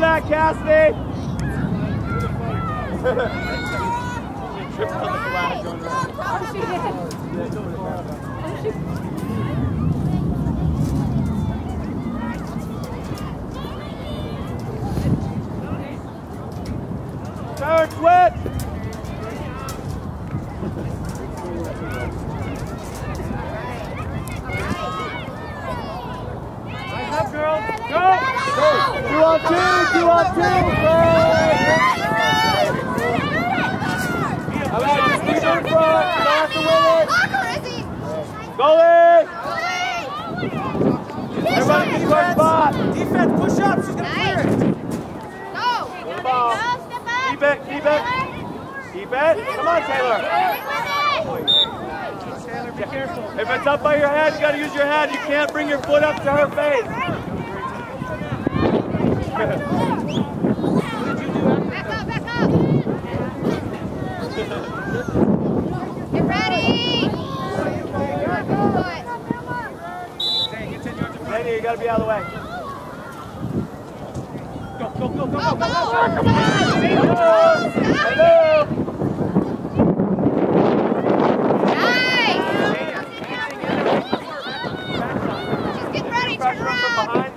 on that, Cassidy! Turn, switch! Two on two, everybody keep her spot. Defense, push up. She's gonna clear it. Keep it. Come on, Taylor. Be careful. If it's up by your head, you gotta use your head. You can't bring your foot up to her face. You gotta be out of the way. Go. Oh, go. Nice. She's getting ready to run. Run hard.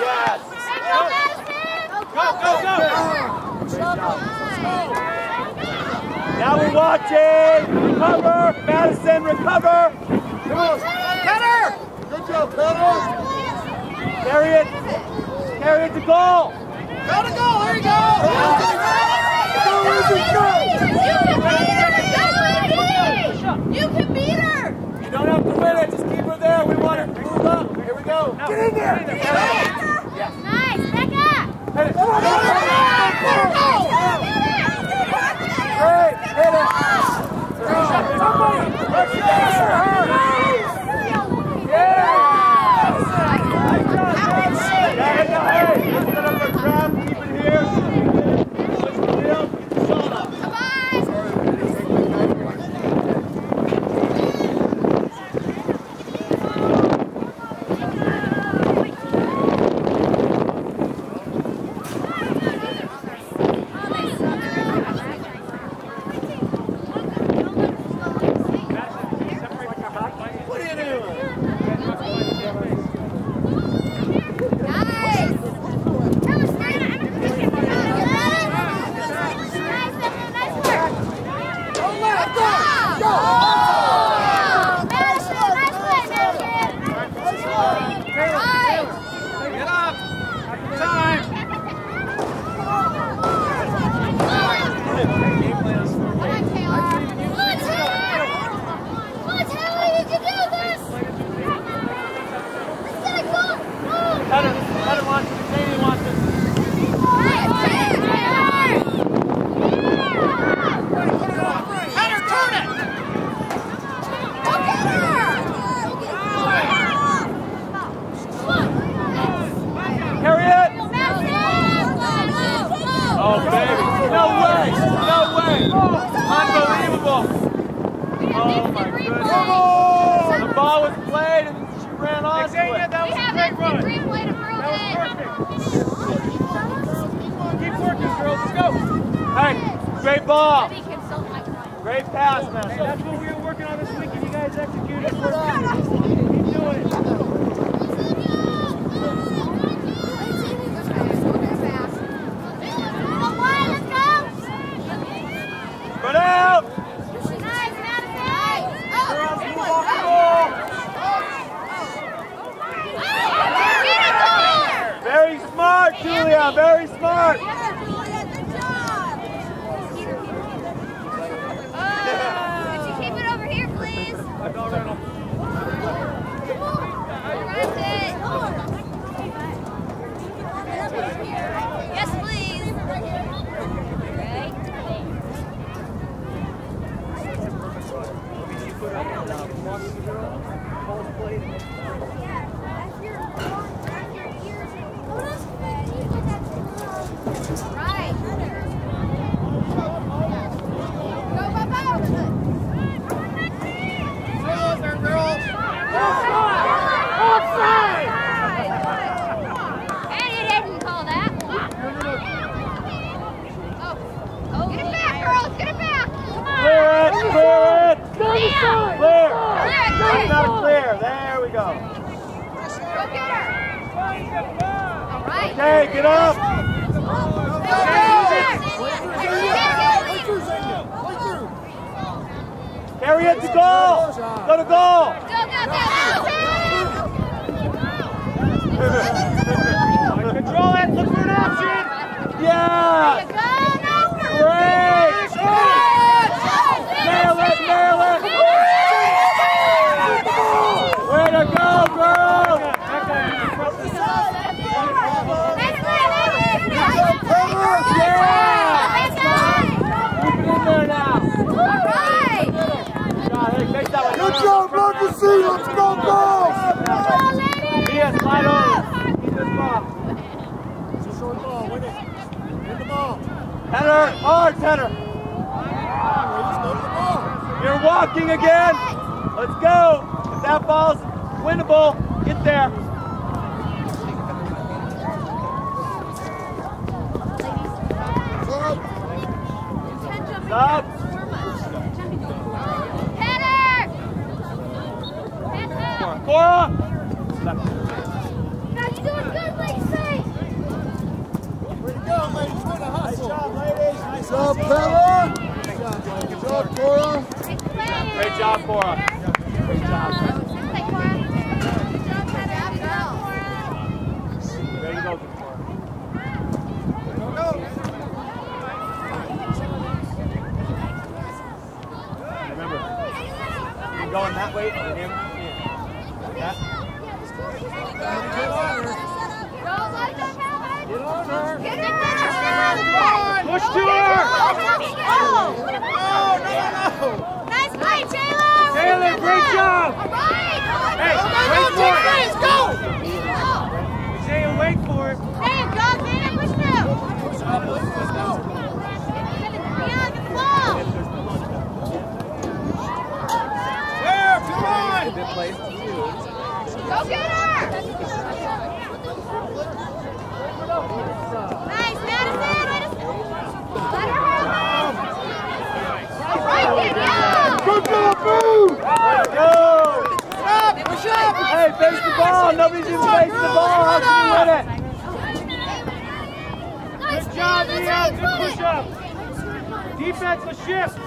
Yes. Go. Now we're watching. Recover. Madison, recover. Come on. Cutter. Good job, Cutter. Carry it to goal. Go to goal. There you go. You can beat her. You don't have to win it. Just keep her there. We want her to move up. Here we go. Get in there. Nice. Back up. Great! Hit it! Somebody! Let's get her! Yes! Lift it up the ground, keep it here. Push the hill, keep the shot up. Come Right. Get up! Carry it to goal! Go to goal! Go, go, go! Control it! Look for an option! Yeah! Great! Nail it! Nail it! Way to go, bro! Yeah! Keep it in there now. Alright! Good job, Marcus! Let's go, balls! Yes, slide over. Keep this ball. It's a short ball. Win it. Win the ball. Header! Hard header! You're walking again! Let's go! If that ball's winnable, get there. Up. Header! Cora! Guys, you're doing good, ladies. Way to go, ladies. Way to hustle. Nice job, ladies. Nice job, Cora. Good job, Cora. Great job, Cora. Great job. Good job, Heather. Ready to go, Cora. Go, go. Going that way and him in. That. Push to her! Oh, no. Nice play, Taylor! Taylor, great job! All right! Hey, wait for it! Guys, go! Taylor, wait for it! Hey, go, man! Push through! Beyond the ball! Go get her! Nice, Madison! Let her have it! Right there, yeah! Good job, boo! Go! Push up! Hey, face the ball! Nobody's even facing the ball! How can you win it? Good job, Leon! Good push up! Defense will shift!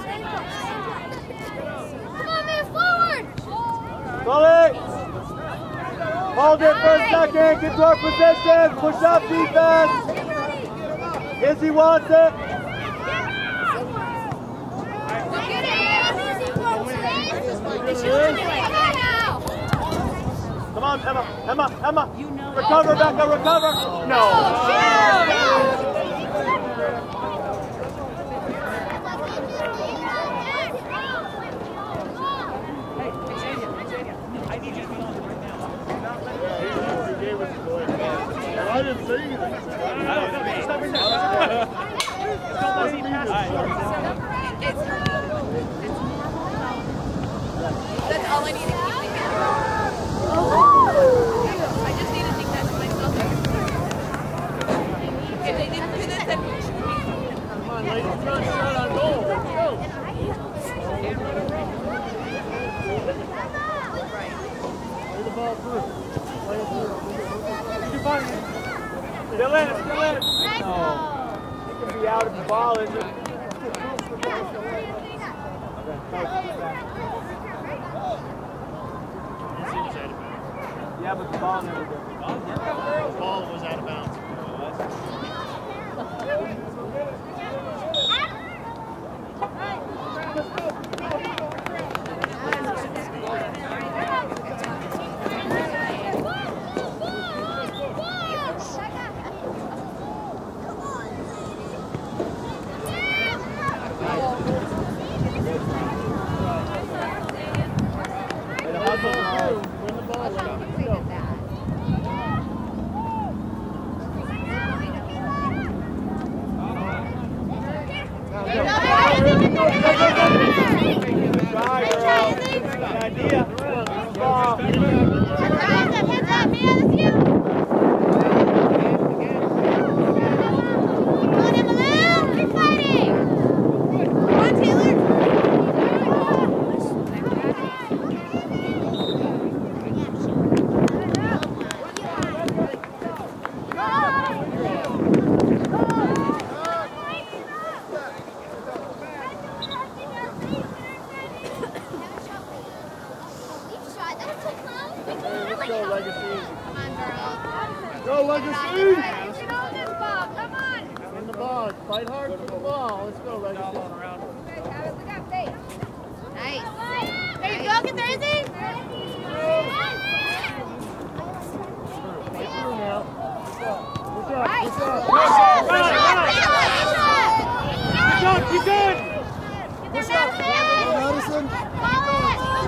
Bullet! Hold it for a second, get to our position, push up defense! Izzy wants it! Come on, Emma, Emma, Emma! Recover, Becca, recover! No! I didn't say anything. That's all I need to keep thinking. I just need to think that to myself. If they didn't do this, then we should be. Come on, ladies. Run, shot on goal. Let's go. Play the ball through. Play it through. Get your body. Still in, still in. No. It could be out of the ball, isn't it? Yeah, but the ball never did. The ball was out of bounds. Go! Fight hard for the ball. Let's go, Reggie. Look out, Faith. Nice. There you go. Get there, is it? Right. Good job. Keep going. Get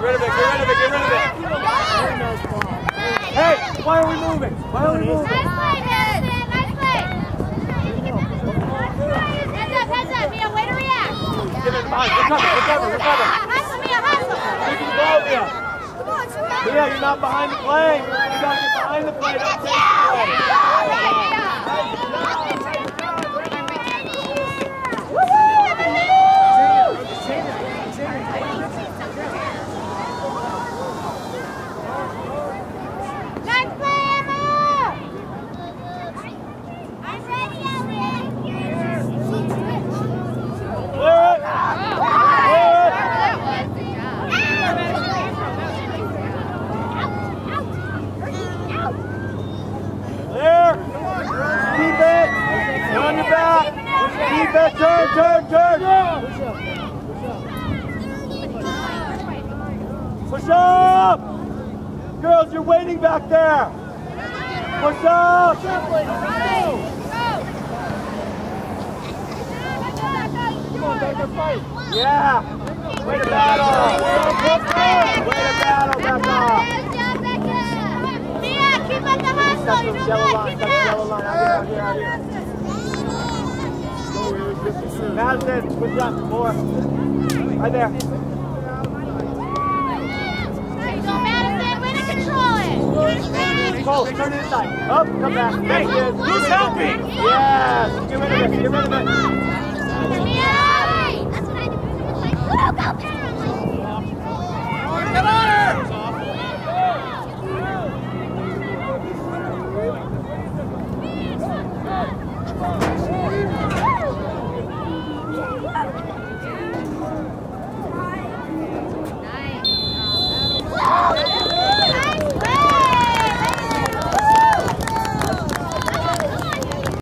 rid of it, get rid of it, get rid of it. Hey, why are we moving? Why are we moving? Nice play, heads up, Mia, way to react. Get it, recover. Hustle, Mia, hustle. You can go, Mia. Mia, you're not behind the play. You gotta get behind the play. Don't take the play. Turn! Push up! Girls, you're waiting back there! Push up! Come on, take a fight! Yeah! Way to battle! Way to battle, Becca! Mia, keep up the hustle! You know what? Keep it up! Madison, good job, more. Right there. There you go, Madison. Way to control it. Cole, turn it inside. Up, come back. There it is. Who's helping? Yes. Get rid of it.